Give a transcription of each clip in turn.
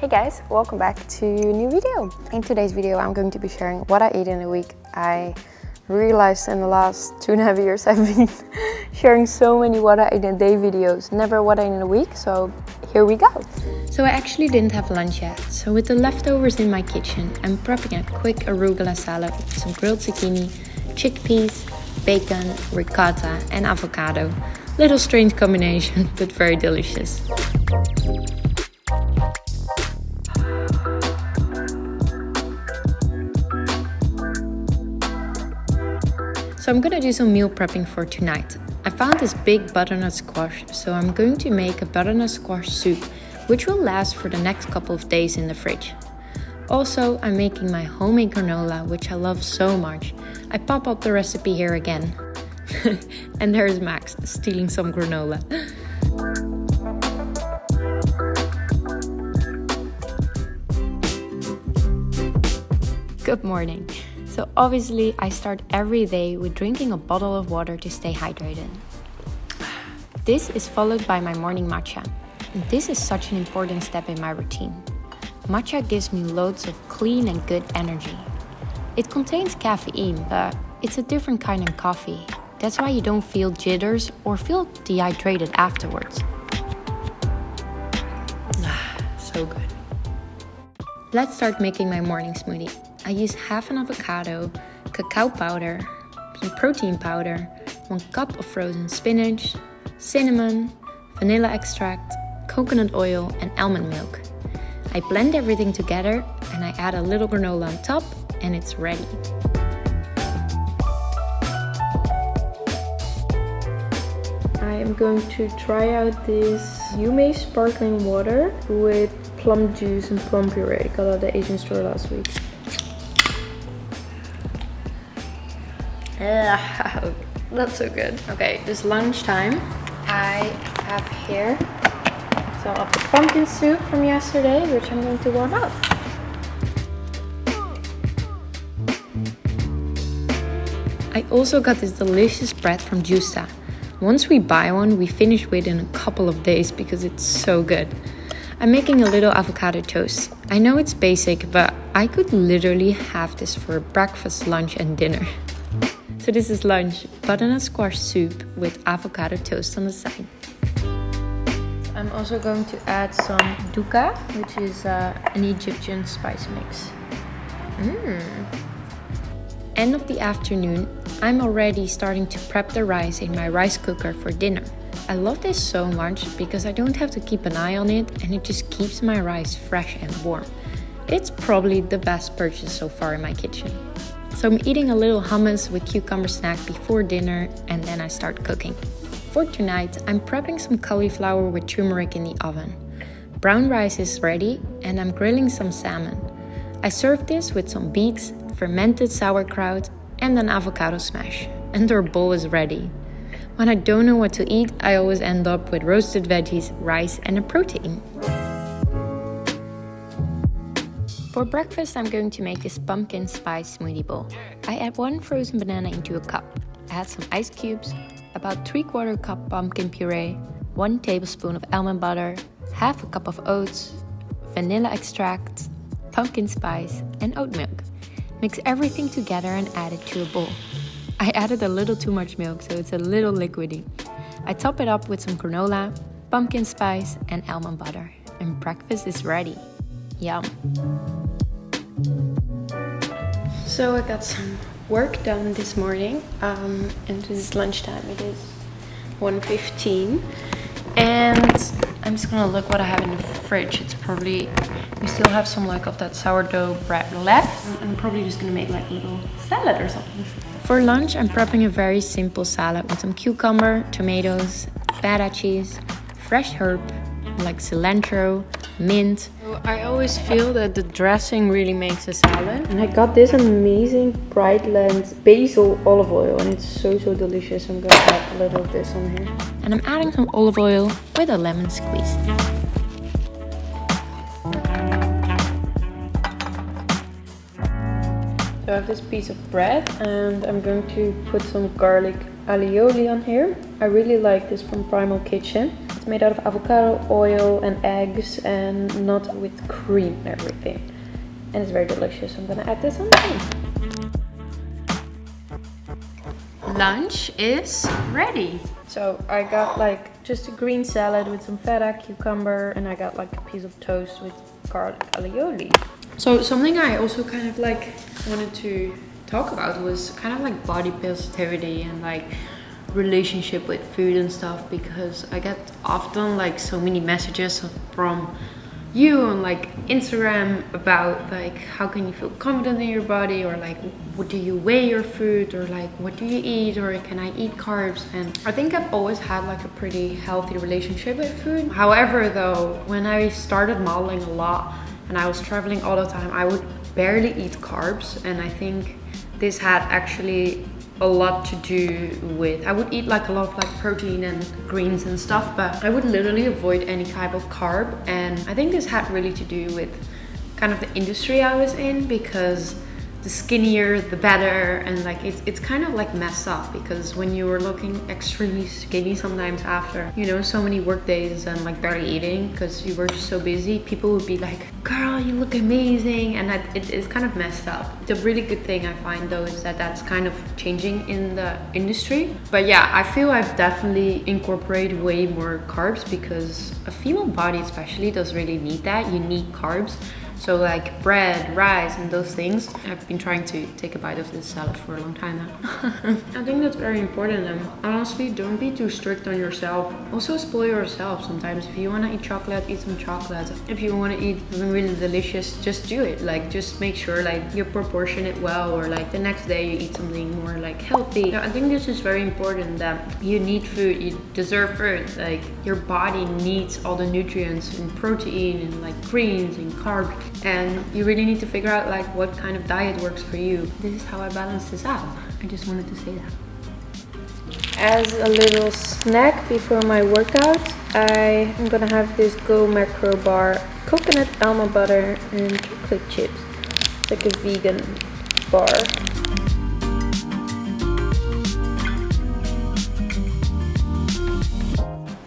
Hey guys, welcome back to a new video. In today's video I'm going to be sharing what I eat in a week. I realized in the last 2.5 years I've been sharing so many what I eat in a day videos, never what I eat in a week, so here we go. So I actually didn't have lunch yet, so with the leftovers in my kitchen I'm prepping a quick arugula salad with some grilled zucchini, chickpeas, bacon, ricotta and avocado. Little strange combination, but very delicious. So I'm gonna do some meal prepping for tonight. I found this big butternut squash, so I'm going to make a butternut squash soup, which will last for the next couple of days in the fridge. Also, I'm making my homemade granola, which I love so much. I pop up the recipe here again. And there's Max, stealing some granola. Good morning. So obviously I start every day with drinking a bottle of water to stay hydrated. This is followed by my morning matcha. And this is such an important step in my routine. Matcha gives me loads of clean and good energy. It contains caffeine, but it's a different kind of coffee. That's why you don't feel jitters or feel dehydrated afterwards. So good. Let's start making my morning smoothie. I use half an avocado, cacao powder, some protein powder, 1 cup of frozen spinach, cinnamon, vanilla extract, coconut oil and almond milk. I blend everything together and I add a little granola on top and it's ready. I am going to try out this Yumei Sparkling Water with plum juice and plum puree. I got it at the Asian store last week. That's so good. Okay, it's lunchtime. I have here some of the pumpkin soup from yesterday, which I'm going to warm up. I also got this delicious bread from Juusta. Once we buy one, we finish within a couple of days because it's so good. I'm making a little avocado toast. I know it's basic, but I could literally have this for breakfast, lunch and dinner. So this is lunch, butternut squash soup with avocado toast on the side. I'm also going to add some dukkah, which is an Egyptian spice mix. End of the afternoon, I'm already starting to prep the rice in my rice cooker for dinner. I love this so much because I don't have to keep an eye on it and it just keeps my rice fresh and warm. It's probably the best purchase so far in my kitchen. So I'm eating a little hummus with cucumber snack before dinner and then I start cooking. For tonight, I'm prepping some cauliflower with turmeric in the oven. Brown rice is ready and I'm grilling some salmon. I serve this with some beets, fermented sauerkraut and an avocado smash. And our bowl is ready. When I don't know what to eat, I always end up with roasted veggies, rice and a protein. For breakfast, I'm going to make this pumpkin spice smoothie bowl. I add 1 frozen banana into a cup, add some ice cubes, about 3/4 cup pumpkin puree, 1 tablespoon of almond butter, half a cup of oats, vanilla extract, pumpkin spice and oat milk. Mix everything together and add it to a bowl. I added a little too much milk, so it's a little liquidy. I top it up with some granola, pumpkin spice and almond butter. And breakfast is ready. Yum! So I got some work done this morning, and this is lunchtime. It is 1:15 and I'm just gonna look what I have in the fridge. It's probably, we still have some like of that sourdough bread left. I'm probably just gonna make like a little salad or something. For lunch I'm prepping a very simple salad with some cucumber, tomatoes, feta cheese, fresh herb like cilantro, mint. I always feel that the dressing really makes a salad. And I got this amazing Brightland basil olive oil and it's so delicious. I'm going to add a little of this on here. And I'm adding some olive oil with a lemon squeeze. So I have this piece of bread and I'm going to put some garlic alioli on here. I really like this from Primal Kitchen. made out of avocado, oil and eggs, and not with cream and everything. And it's very delicious. I'm gonna add this on too. Lunch is ready. So I got like just a green salad with some feta, cucumber, and I got like a piece of toast with garlic aioli. So something I also kind of like wanted to talk about was kind of like body positivity and like relationship with food and stuff, because I get often like so many messages from you on like Instagram about like how can you feel confident in your body, or like what do you weigh your food, or like what do you eat, or can I eat carbs? And I think I've always had like a pretty healthy relationship with food. However though, when I started modeling a lot and I was traveling all the time, I would barely eat carbs, and I think this had actually a lot to do with, I would eat like a lot of like protein and greens and stuff, but I would literally avoid any type of carb. And I think this had really to do with kind of the industry I was in, because the skinnier the better, and like it's kind of like messed up, because when you were looking extremely skinny sometimes after, you know, so many work days and like barely eating because you were just so busy, people would be like, girl, you look amazing, and that it's kind of messed up. The really good thing I find though is that that's kind of changing in the industry. But yeah, I feel I've definitely incorporated way more carbs, because a female body especially does really need that. You need carbs. So like bread, rice, and those things. I've been trying to take a bite of this salad for a long time now. I think that's very important, and honestly, don't be too strict on yourself. Also spoil yourself sometimes. If you wanna eat chocolate, eat some chocolate. If you wanna eat something really delicious, just do it. Like, just make sure like you proportion it well, or like the next day you eat something more like healthy. So I think this is very important, that you need food, you deserve food. Like, your body needs all the nutrients and protein and like greens and carbs. And you really need to figure out like what kind of diet works for you. This is how I balance this out. I just wanted to say that. As a little snack before my workout, I am gonna have this Go Macro bar, coconut almond butter and chocolate chips. It's like a vegan bar.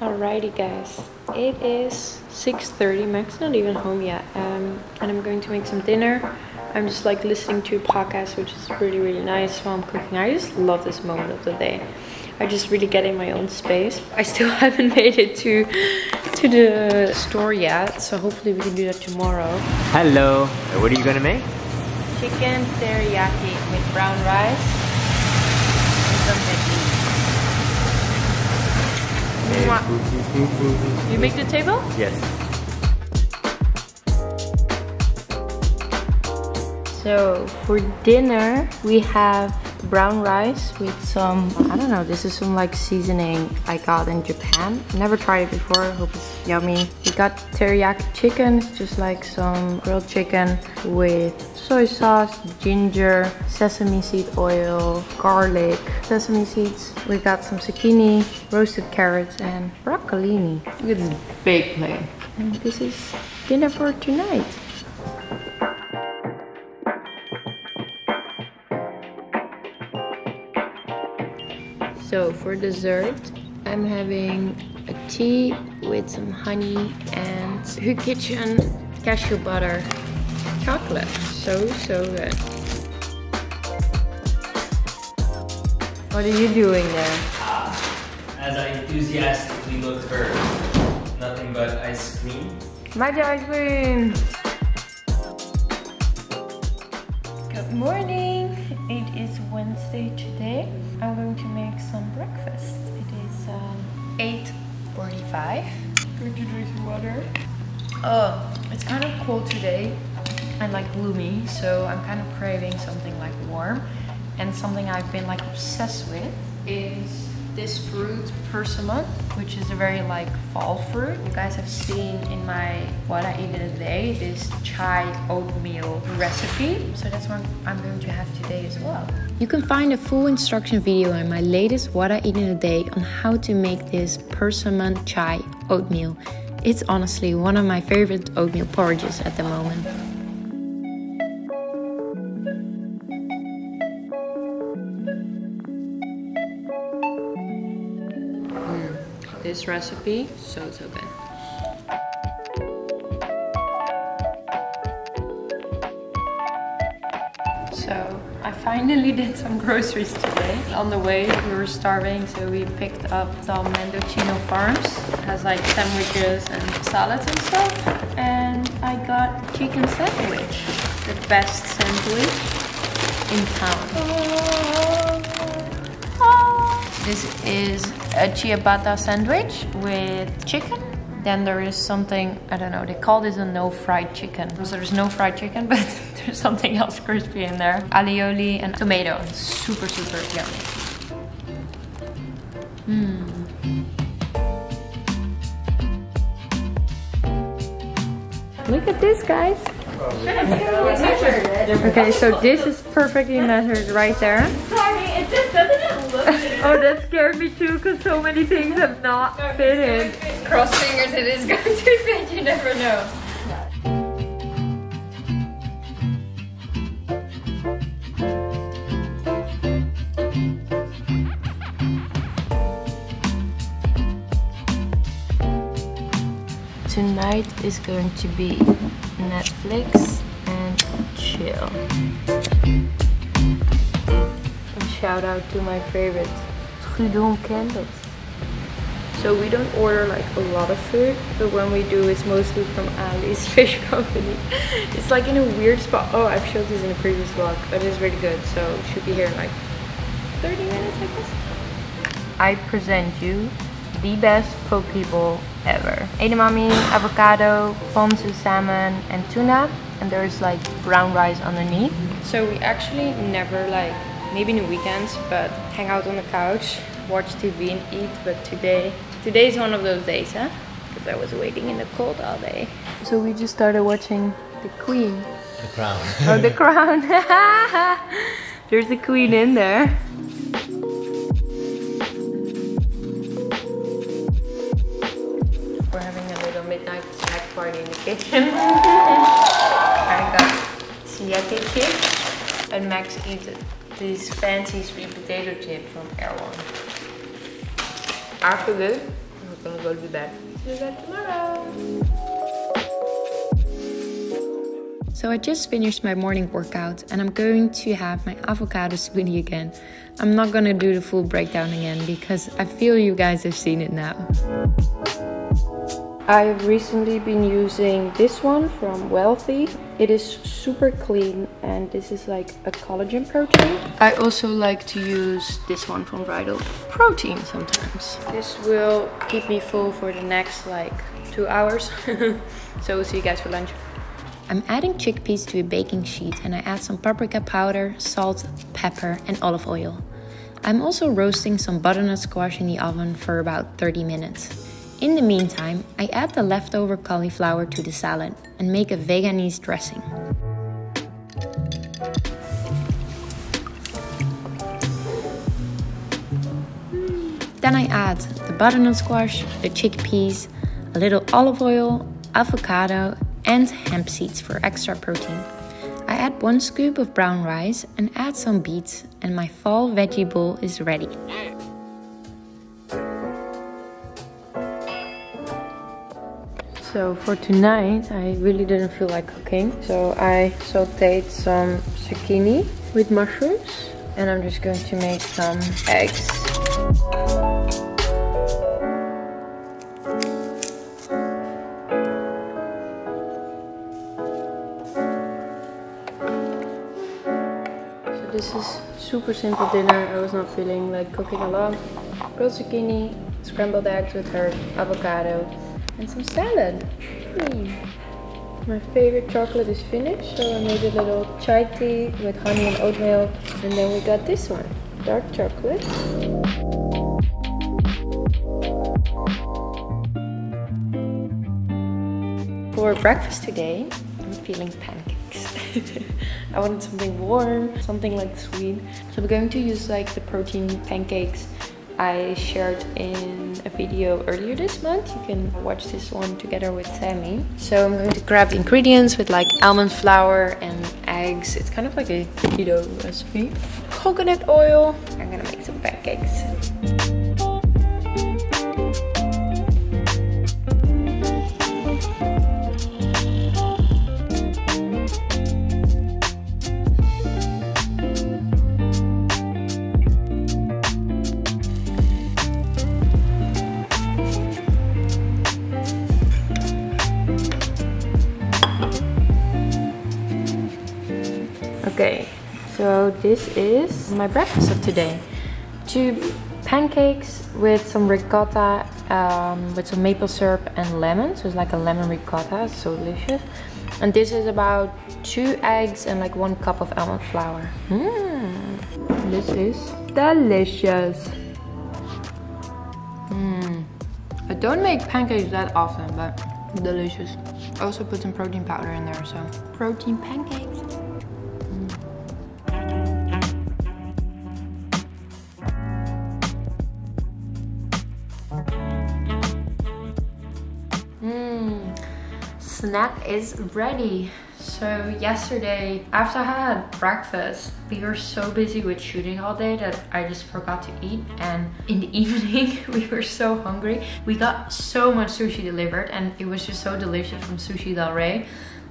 Alrighty guys, it is 6:30, Max not even home yet, and I'm going to make some dinner. I'm just like listening to a podcast, which is really, really nice while I'm cooking. I just love this moment of the day. I just really get in my own space. I still haven't made it to the store yet, so hopefully we can do that tomorrow. Hello, what are you gonna make? Chicken teriyaki with brown rice and some veggies. You make the table? Yes. So for dinner, we have brown rice with some, I don't know, this is some like seasoning I got in Japan. Never tried it before, I hope it's yummy. We got teriyaki chicken, it's just like some grilled chicken with soy sauce, ginger, sesame seed oil, garlic, sesame seeds. We got some zucchini, roasted carrots and broccolini. Look at this big plate. And this is dinner for tonight. So for dessert, I'm having a tea with some honey and Hu Kitchen cashew butter chocolate. So good. What are you doing there? As I enthusiastically look for nothing but ice cream. Matcha ice cream! Good morning! It is Wednesday today. I'm going to make some breakfast. It is 8:45. Going to drink some water. It's kind of cold today and like gloomy, so I'm kind of craving something like warm. And something I've been like obsessed with is this fruit persimmon, which is a very like fall fruit. You guys have seen in my What I Eat in a Day, this chai oatmeal recipe. So that's what I'm going to have today as well. You can find a full instruction video in my latest What I Eat in a Day on how to make this persimmon chai oatmeal. It's honestly one of my favorite oatmeal porridges at the moment. this recipe. So good. So I finally did some groceries today. On the way we were starving, so we picked up some Mendocino Farms. It has like sandwiches and salads and stuff. And I got chicken sandwich. The best sandwich in town. This is a ciabatta sandwich with chicken. Then there is something, I don't know, they call this a no fried chicken. So there's no fried chicken, but there's something else crispy in there. Alioli and tomato. It's super, super yummy. Look at this, guys. Okay, so this is perfectly measured right there. Sorry, it just doesn't look good. Oh, that scared me too, because so many things have not fit in. Cross fingers, it is going to fit, you never know. Tonight is going to be Netflix and chill. And shout out to my favorite, Trudon candles. So we don't order like a lot of food, but when we do, it's mostly from Ali's Fish Company. It's like in a weird spot. Oh, I've showed this in a previous vlog, but it's really good. So it should be here in like 30 minutes, I guess. I present you the best poke bowl ever. Edamame, avocado, ponzu salmon and tuna, and there's like brown rice underneath. So we actually never, like maybe in the weekends, but hang out on the couch, watch TV and eat, but today's one of those days, huh? Because I was waiting in the cold all day. So we just started watching The Queen. The Crown. Oh, The Crown. There's the Queen in there. Kitchen. I got Siete chips, and Max eats this fancy sweet potato chip from Air One. After this, I'm gonna go to bed. See you guys tomorrow. So I just finished my morning workout and I'm going to have my avocado smoothie again. I'm not gonna do the full breakdown again because I feel you guys have seen it now. I've recently been using this one from Wealthy. It is super clean and this is like a collagen protein. I also like to use this one from Vital Protein sometimes. This will keep me full for the next like 2 hours. So we'll see you guys for lunch. I'm adding chickpeas to a baking sheet and I add some paprika powder, salt, pepper and olive oil. I'm also roasting some butternut squash in the oven for about 30 minutes. In the meantime, I add the leftover cauliflower to the salad and make a Veganese dressing. Then I add the butternut squash, the chickpeas, a little olive oil, avocado and hemp seeds for extra protein. I add 1 scoop of brown rice and add some beets, and my fall veggie bowl is ready. So for tonight, I really didn't feel like cooking. So I sauteed some zucchini with mushrooms. And I'm just going to make some eggs. So this is super simple dinner. I was not feeling like cooking a lot. Grilled zucchini, scrambled eggs with herb, avocado, and some salad. My favorite chocolate is finished, so I made a little chai tea with honey and oatmeal, and then we got this one, dark chocolate. For breakfast today, I'm feeling pancakes. I wanted something warm, something like sweet, so I'm going to use like the protein pancakes I shared in a video earlier this month. You can watch this one together with Sammy. So I'm going to grab the ingredients with like almond flour and eggs. It's kind of like a keto recipe. Coconut oil. I'm gonna make some pancakes. Okay, so this is my breakfast of today. 2 pancakes with some ricotta, with some maple syrup and lemon. So it's like a lemon ricotta, it's so delicious. And this is about 2 eggs and like 1 cup of almond flour. This is delicious. I don't make pancakes that often, but delicious. I also put some protein powder in there, so protein pancakes. Snack is ready. So yesterday, after I had breakfast, we were so busy with shooting all day that I just forgot to eat, and in the evening we were so hungry. We got so much sushi delivered and it was just so delicious from Sushi Del Rey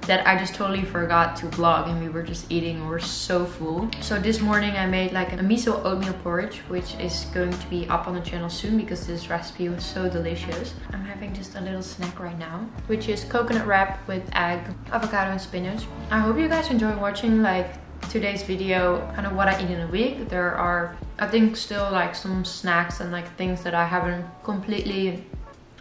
that I just totally forgot to vlog, and we were just eating, we were so full. So this morning I made like a miso oatmeal porridge, which is going to be up on the channel soon because this recipe was so delicious. I'm having just a little snack right now, which is coconut wrap with egg, avocado and spinach. I hope you guys enjoy watching like today's video, kind of what I eat in a week. There are, I think, still like some snacks and like things that I haven't completely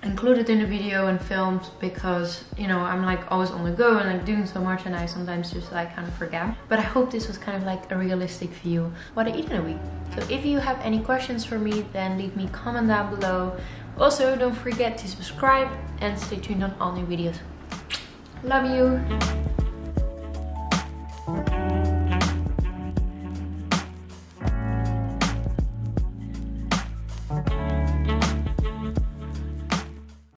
included in the video and filmed because, you know, I'm like always on the go and like doing so much and I sometimes just like kind of forget. But I hope this was kind of like a realistic view what I eat in a week. So if you have any questions for me, then leave me a comment down below. Also, don't forget to subscribe and stay tuned on all new videos. Love you!